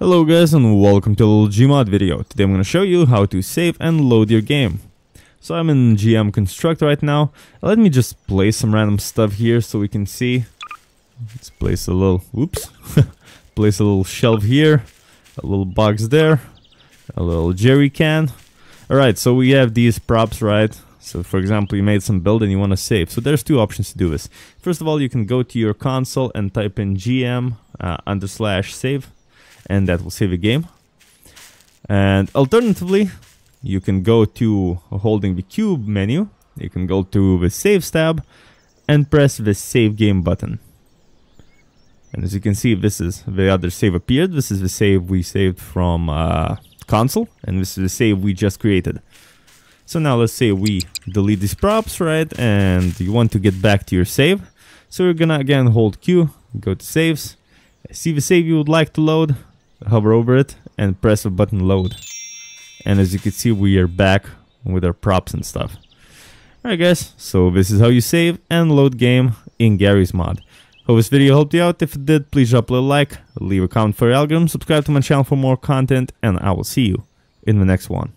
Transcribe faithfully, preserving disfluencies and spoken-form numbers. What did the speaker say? Hello guys and welcome to a little G mod video. Today I'm going to show you how to save and load your game. So I'm in G M Construct right now. Let me just place some random stuff here so we can see. Let's place a little, oops, place a little shelf here, a little box there, a little jerry can. Alright, so we have these props, right? So for example, you made some build and you want to save. So there's two options to do this. First of all, you can go to your console and type in G M uh, under slash save. And that will save a game. And alternatively, you can go to holding the cube menu, you can go to the saves tab and press the save game button. And as you can see, this is the other save appeared. This is the save we saved from uh, console, and this is the save we just created. So now let's say we delete these props, right? And you want to get back to your save. So we're gonna again hold Q, go to saves, see the save you would like to load, hover over it and press the button load, and as you can see we are back with our props and stuff. Alright guys, so this is how you save and load game in Garry's Mod. Hope this video helped you out. If it did, please drop a little like, leave a comment for your algorithm, subscribe to my channel for more content, and I will see you in the next one.